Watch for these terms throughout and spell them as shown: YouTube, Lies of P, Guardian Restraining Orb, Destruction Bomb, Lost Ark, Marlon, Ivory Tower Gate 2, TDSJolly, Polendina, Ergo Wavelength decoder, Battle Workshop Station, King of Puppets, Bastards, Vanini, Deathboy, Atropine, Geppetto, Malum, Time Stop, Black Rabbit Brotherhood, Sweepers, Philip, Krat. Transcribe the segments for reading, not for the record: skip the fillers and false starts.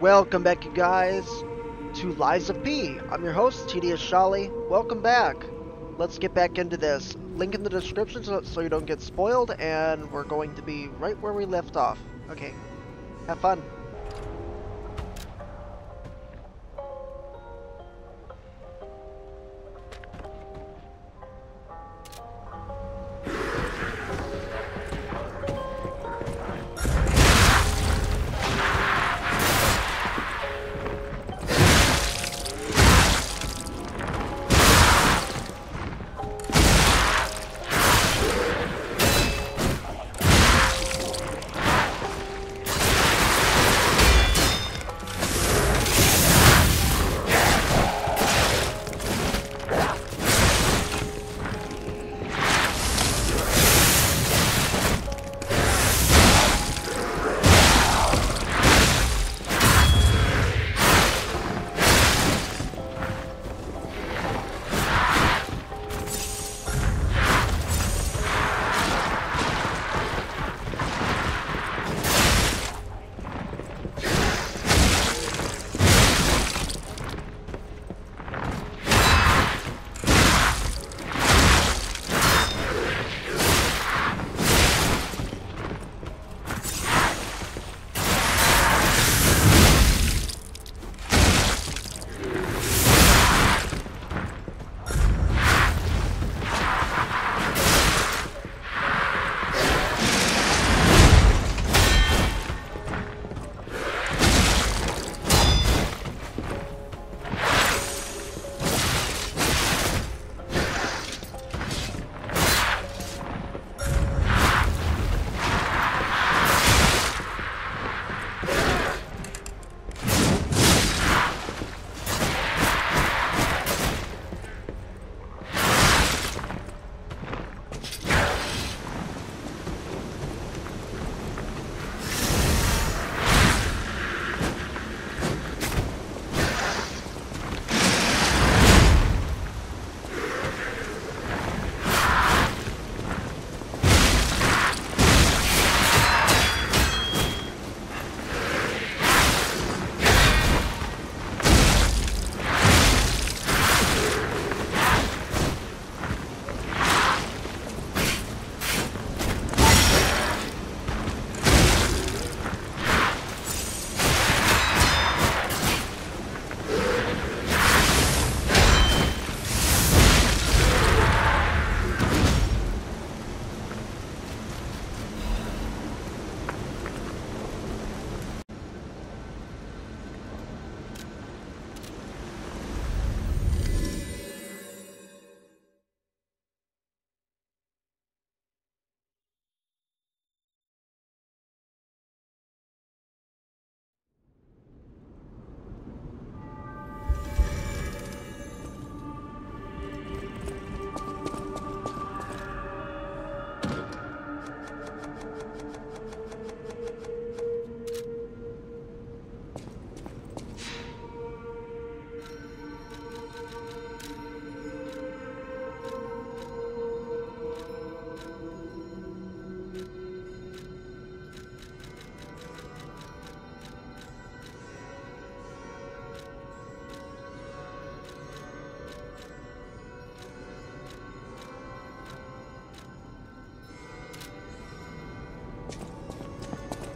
Welcome back, you guys, to Lies of P. I'm your host, TDSJolly. Welcome back. Let's get back into this. Link in the description so you don't get spoiled, and we're going to be right where we left off. Okay, have fun.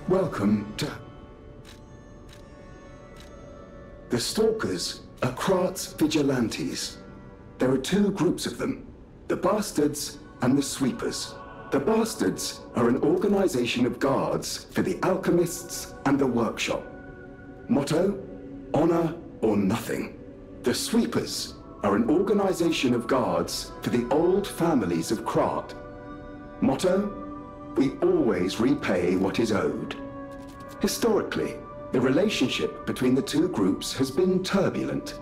Welcome to... The Stalkers are Krat's vigilantes. There are two groups of them, the Bastards and the Sweepers. The Bastards are an organization of guards for the alchemists and the workshop. Motto, honor or nothing. The Sweepers are an organization of guards for the old families of Krat. Motto, we always repay what is owed. Historically, the relationship between the two groups has been turbulent,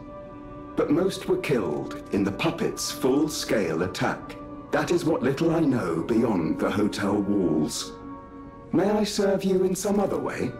but most were killed in the puppets' full-scale attack. That is what little I know beyond the hotel walls. May I serve you in some other way?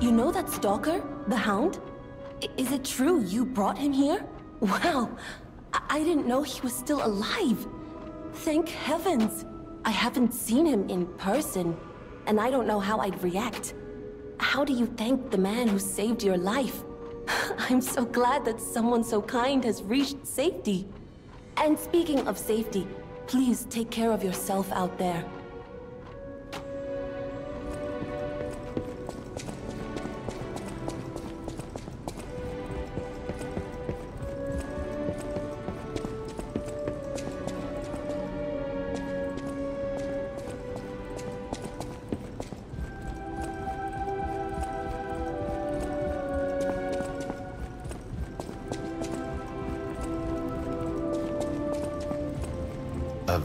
You know that stalker? The Hound? Is it true you brought him here? Wow! I didn't know he was still alive! Thank heavens! I haven't seen him in person, and I don't know how I'd react. How do you thank the man who saved your life? I'm so glad that someone so kind has reached safety. And speaking of safety, please take care of yourself out there.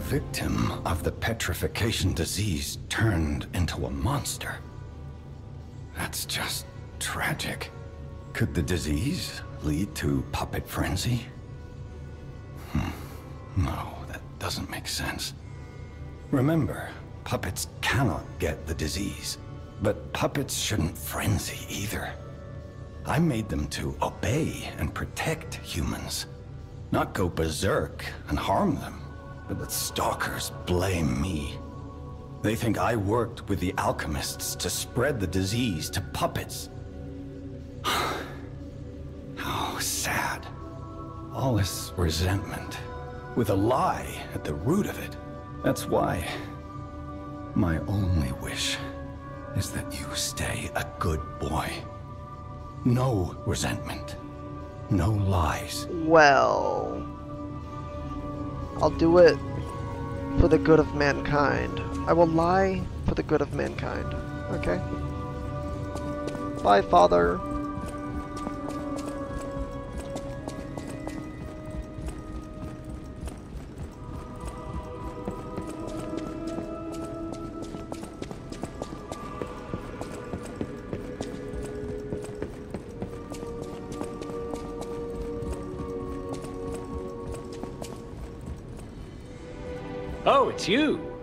Victim of the petrification disease turned into a monster. That's just tragic. Could the disease lead to puppet frenzy? No, that doesn't make sense. Remember, puppets cannot get the disease, but puppets shouldn't frenzy either. I made them to obey and protect humans, not go berserk and harm them. But the stalkers blame me. They think I worked with the alchemists to spread the disease to puppets. How sad. All this resentment, with a lie at the root of it. That's why my only wish is that you stay a good boy. No resentment, no lies. Well... I'll do it for the good of mankind. I will lie for the good of mankind. Okay? Bye, Father. You.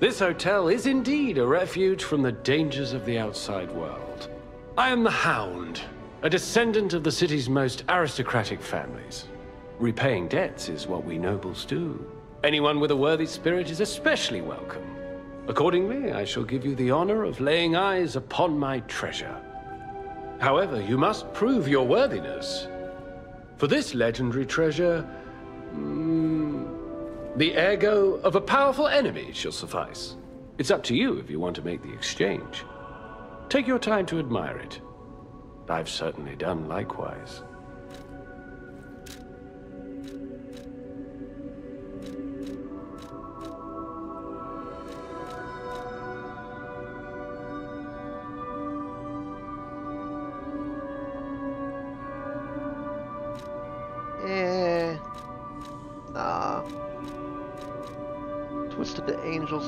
This hotel is indeed a refuge from the dangers of the outside world. I am the Hound, a descendant of the city's most aristocratic families. Repaying debts is what we nobles do. Anyone with a worthy spirit is especially welcome. Accordingly, I shall give you the honor of laying eyes upon my treasure. However, you must prove your worthiness. For this legendary treasure, the ergo of a powerful enemy shall suffice. It's up to you if you want to make the exchange. Take your time to admire it. I've certainly done likewise.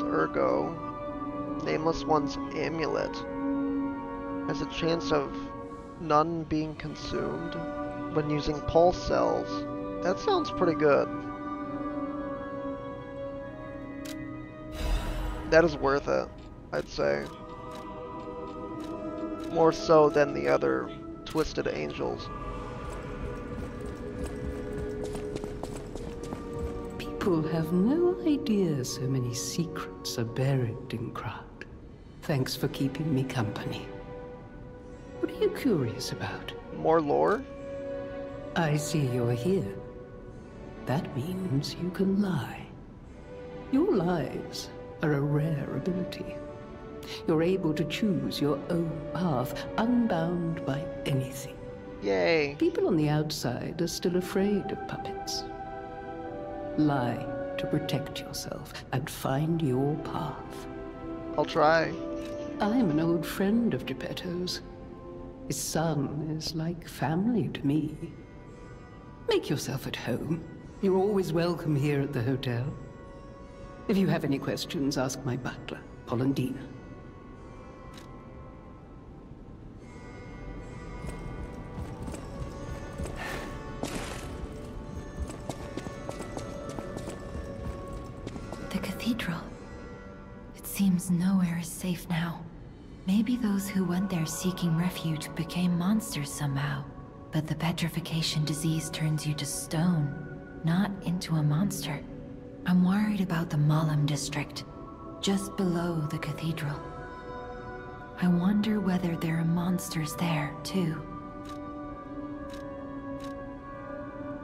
Ergo, Nameless One's amulet has a chance of none being consumed when using pulse cells. That sounds pretty good. That is worth it, I'd say. More so than the other Twisted Angels. People have no idea so many secrets are buried in Krat. Thanks for keeping me company. What are you curious about? More lore? I see you're here. That means you can lie. Your lies are a rare ability. You're able to choose your own path, unbound by anything. Yay! People on the outside are still afraid of puppets. Lie to protect yourself and find your path. I'll try. I'm an old friend of Geppetto's. His son is like family to me. Make yourself at home. You're always welcome here at the hotel. If you have any questions, ask my butler, Polendina. Nowhere is safe now. Maybe those who went there seeking refuge became monsters somehow. But the petrification disease turns you to stone, not into a monster. I'm worried about the Malum district, just below the cathedral. I wonder whether there are monsters there, too.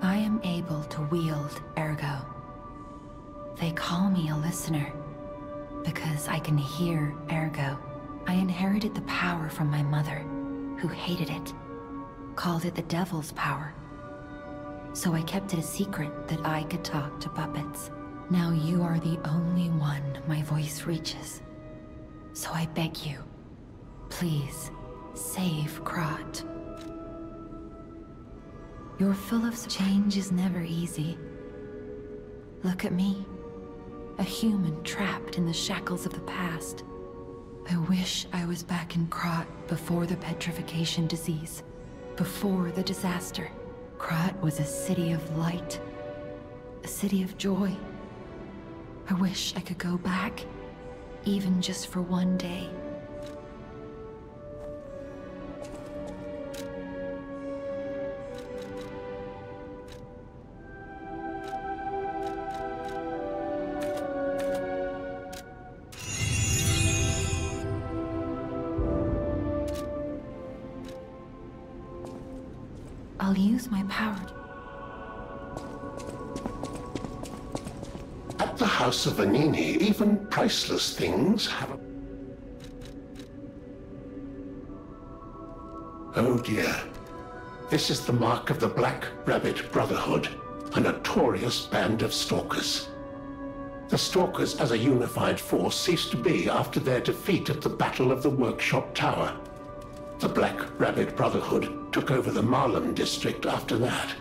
I am able to wield Ergo. They call me a listener, because I can hear Ergo. I inherited the power from my mother, who hated it, called it the devil's power. So I kept it a secret that I could talk to puppets. Now you are the only one my voice reaches. So I beg you, please, save Krat. Your Philip's change is never easy. Look at me, a human trapped in the shackles of the past. I wish I was back in Krat before the petrification disease, before the disaster. Krat was a city of light, a city of joy. I wish I could go back, even just for one day. I'll use my power. At the house of Vanini, even priceless things have a... Oh dear. This is the mark of the Black Rabbit Brotherhood, a notorious band of stalkers. The stalkers as a unified force ceased to be after their defeat at the Battle of the Workshop Tower. The Black Rabbit Brotherhood took over the Marlon district after that.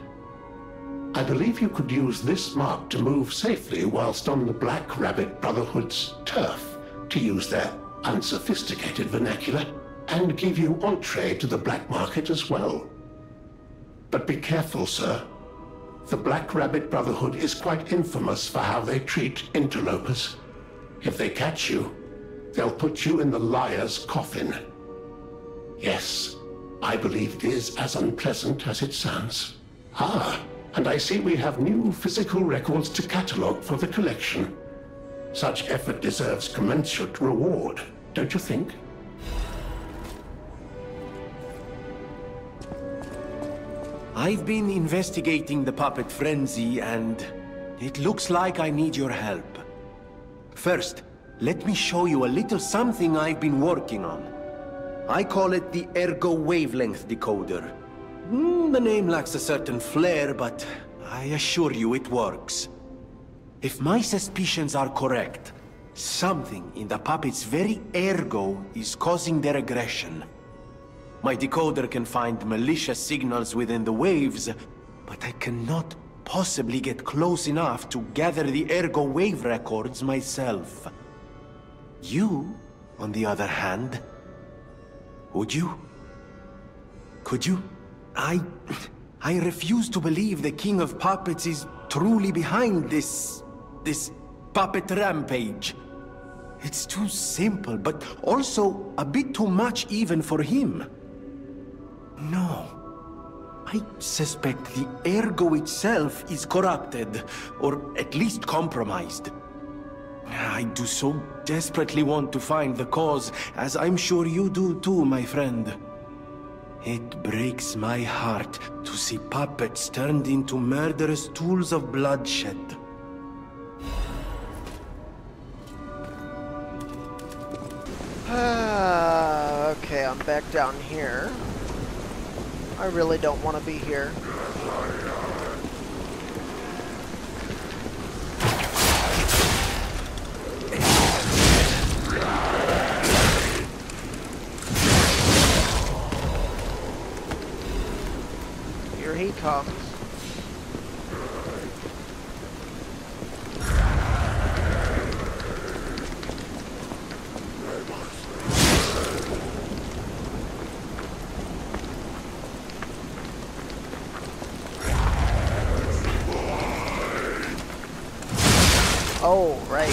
I believe you could use this mark to move safely whilst on the Black Rabbit Brotherhood's turf, to use their unsophisticated vernacular, and give you entree to the black market as well. But be careful, sir. The Black Rabbit Brotherhood is quite infamous for how they treat interlopers. If they catch you, they'll put you in the liar's coffin. Yes, I believe it is as unpleasant as it sounds. Ah, and I see we have new physical records to catalogue for the collection. Such effort deserves commensurate reward, don't you think? I've been investigating the puppet frenzy and it looks like I need your help. First, let me show you a little something I've been working on. I call it the Ergo Wavelength decoder. The name lacks a certain flair, but I assure you it works. If my suspicions are correct, something in the puppet's very ergo is causing their aggression. My decoder can find malicious signals within the waves, but I cannot possibly get close enough to gather the ergo wave records myself. You, on the other hand, would you? Could you? I refuse to believe the King of Puppets is truly behind this puppet rampage. It's too simple, but also a bit too much even for him. No. I suspect the Ergo itself is corrupted, or at least compromised. I do so desperately want to find the cause, as I'm sure you do too, my friend. It breaks my heart to see puppets turned into murderous tools of bloodshed. Okay, I'm back down here. I really don't want to be here. Here he comes. Oh, right.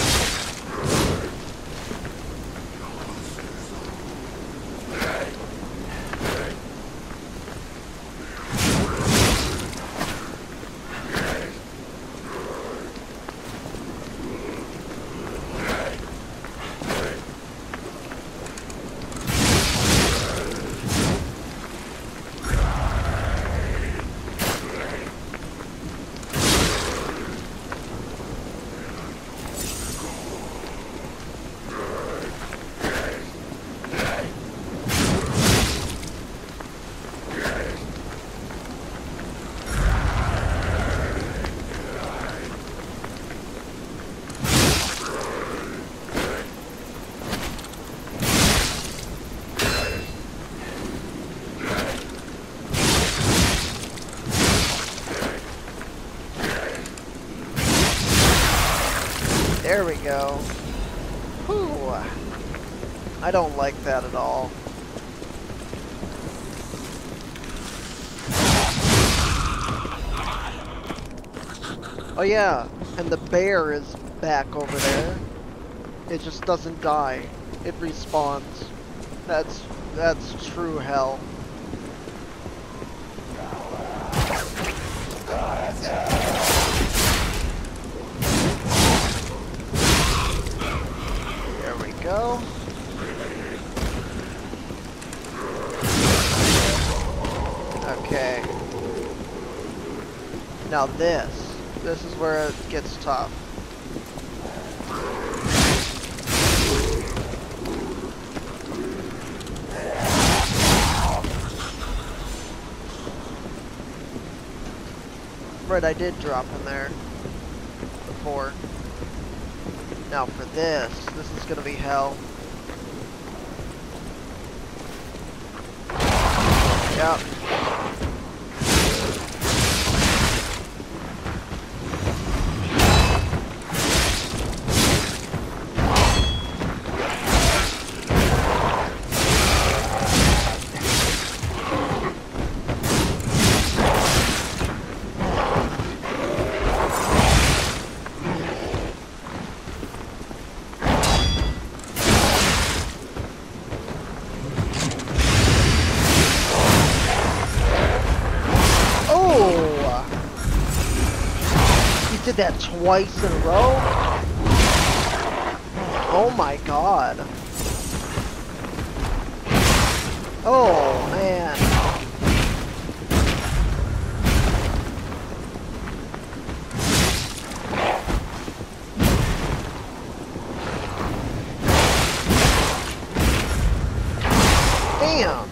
There we go. Whew. I don't like that at all. Oh yeah, and the bear is back over there. It just doesn't die. It respawns. That's true hell. There we go. Okay. Now this is where it gets tough. Right, I did drop him there before. Now for this is gonna be hell. Yep. That twice in a row? Oh my god. Oh man. Damn.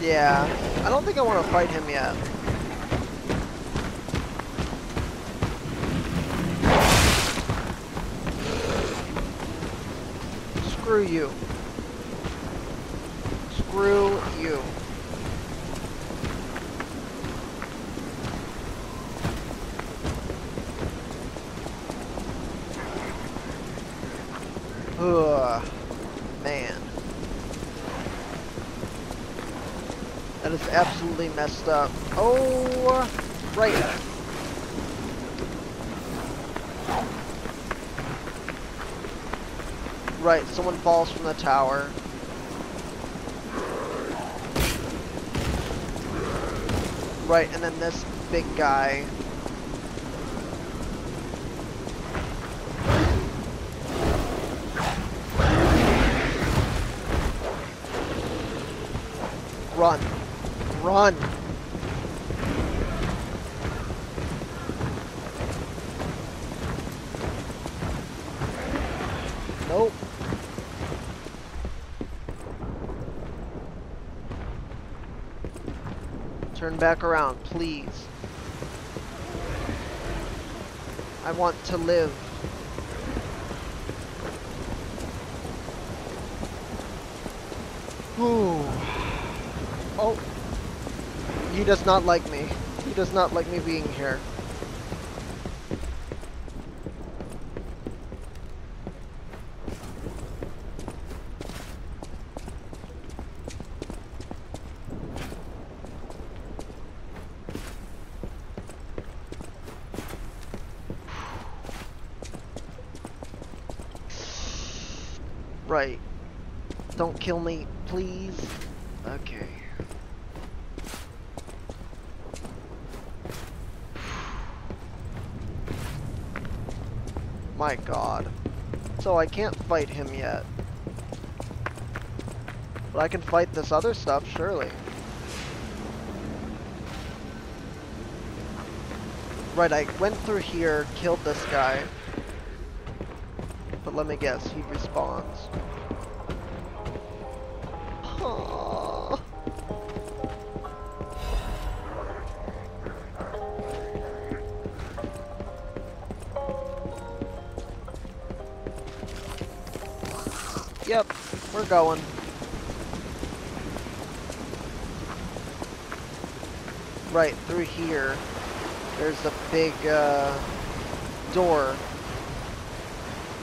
Yeah, I don't think I want to fight him yet. Screw you. Screw you. Ugh, man. That is absolutely messed up. Oh, right. Right, someone falls from the tower. Right, and then this big guy. Run. Run! Nope. Turn back around, please. I want to live. Ooh. Oh. He does not like me. He does not like me being here. Right. Don't kill me, please. Okay. My god. So I can't fight him yet. But I can fight this other stuff, surely. Right, I went through here, killed this guy. But let me guess, he respawns. Aww. Yep, we're going. Right through here, there's a big door.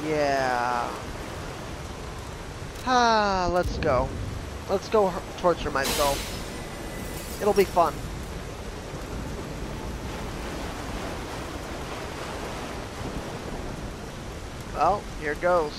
Yeah. Ah, let's go. Let's go torture myself. It'll be fun. Well, here goes.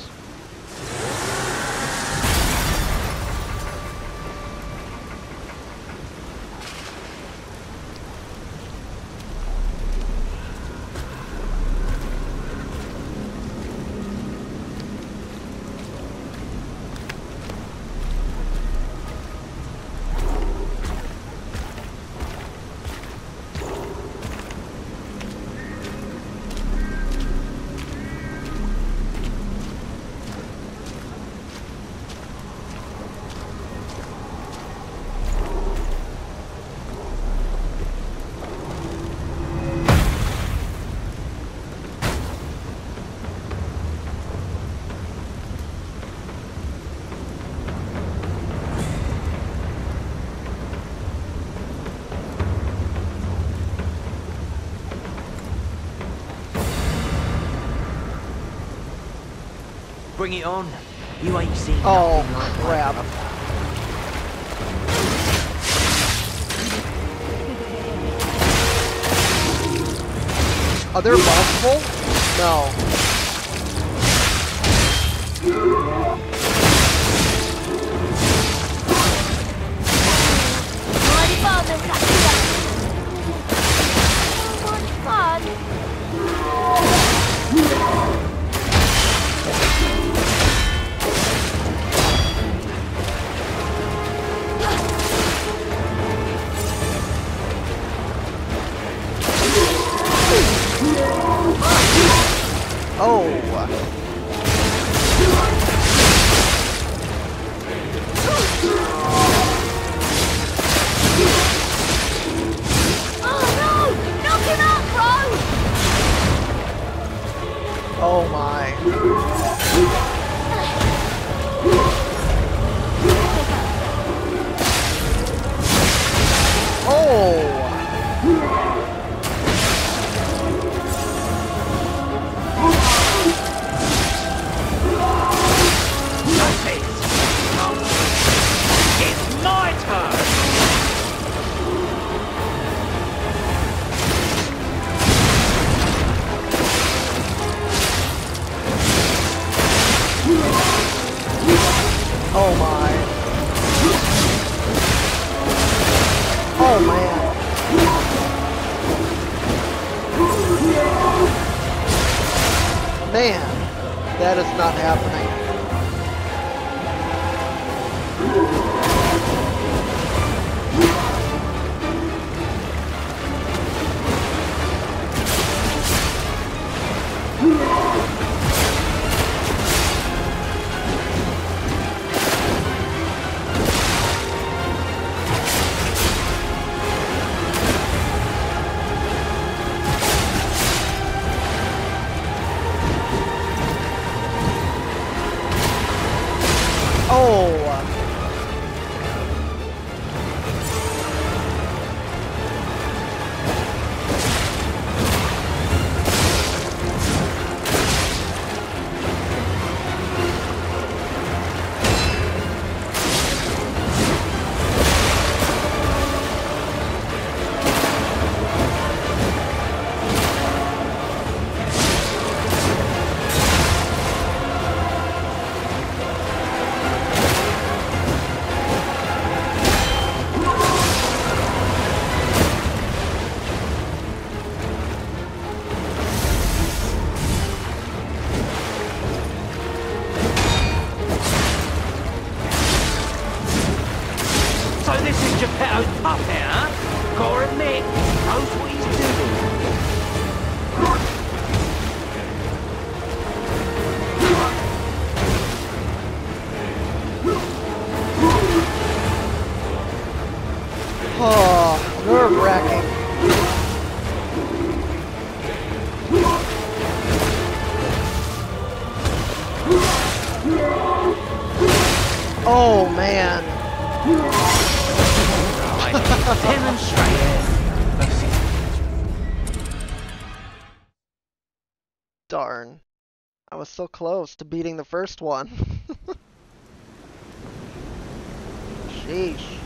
Bring it on. You ain't seen nothing like crap. Are there multiple? No. Oh my. Oh. It's my turn. Oh my. Oh man. Man, that is not happening. Oh, man. Darn. I was so close to beating the first one. Sheesh.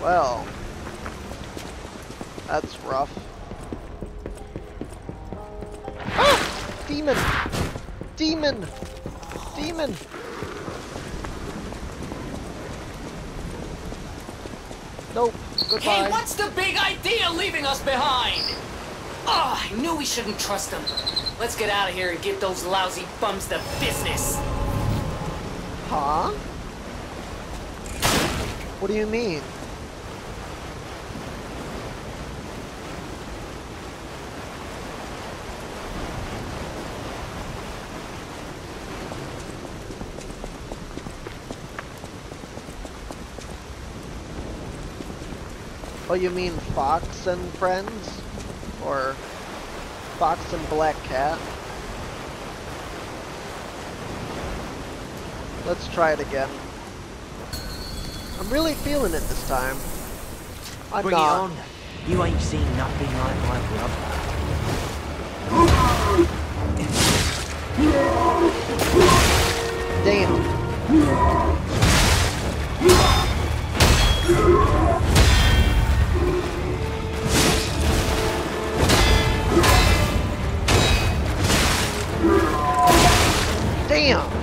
Well, that's rough. Ah! Demon! Demon! Demon! Nope. Goodbye. Hey, what's the big idea leaving us behind? Oh, I knew we shouldn't trust them. Let's get out of here and get those lousy bums to business. Huh? What do you mean? Oh, you mean Fox and Friends? Or Fox and Black Cat? Let's try it again. I'm really feeling it this time. I'm Bring not. It on. You ain't seen nothing like my brother. Damn. Damn!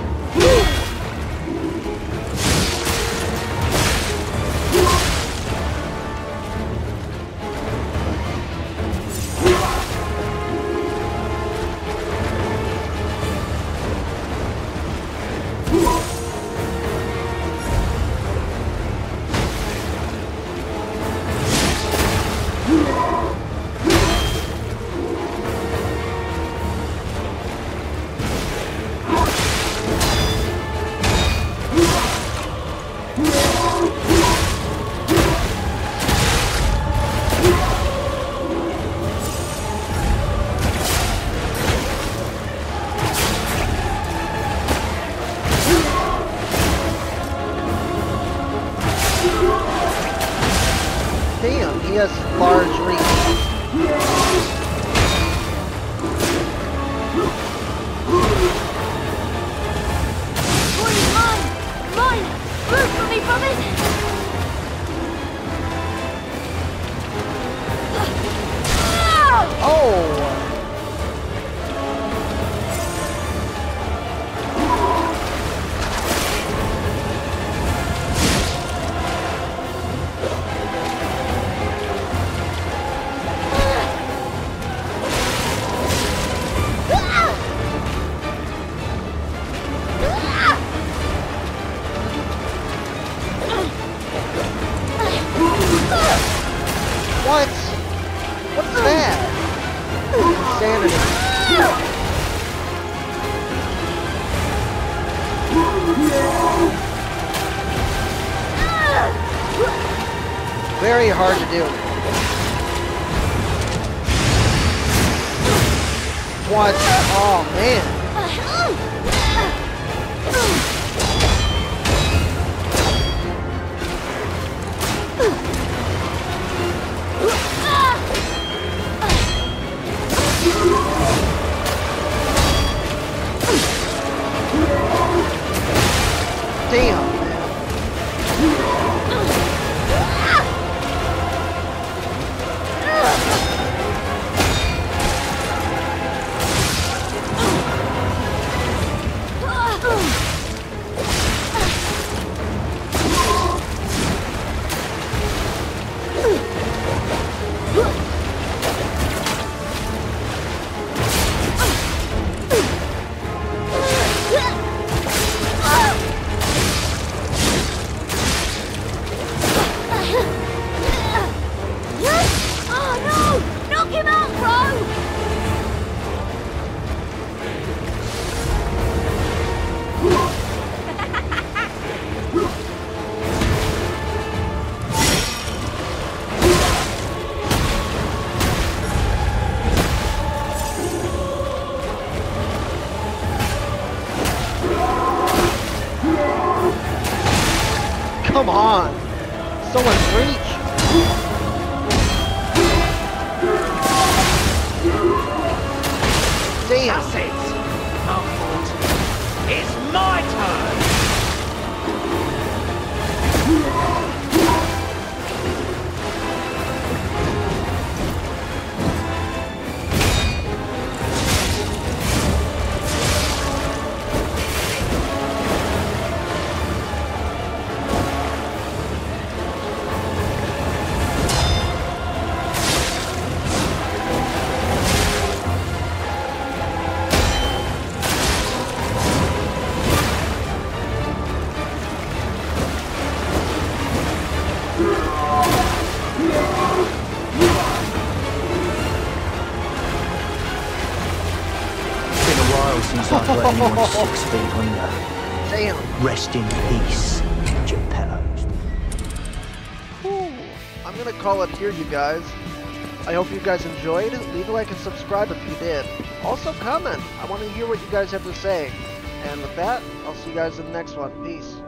someone's reach. Damn. That's it. Upward. It's my turn. Anyone 6 feet under. Damn. Rest in peace, Geppetto. Ooh, I'm gonna call it here, you guys. I hope you guys enjoyed. Leave a like and subscribe if you did. Also comment. I want to hear what you guys have to say. And with that, I'll see you guys in the next one. Peace.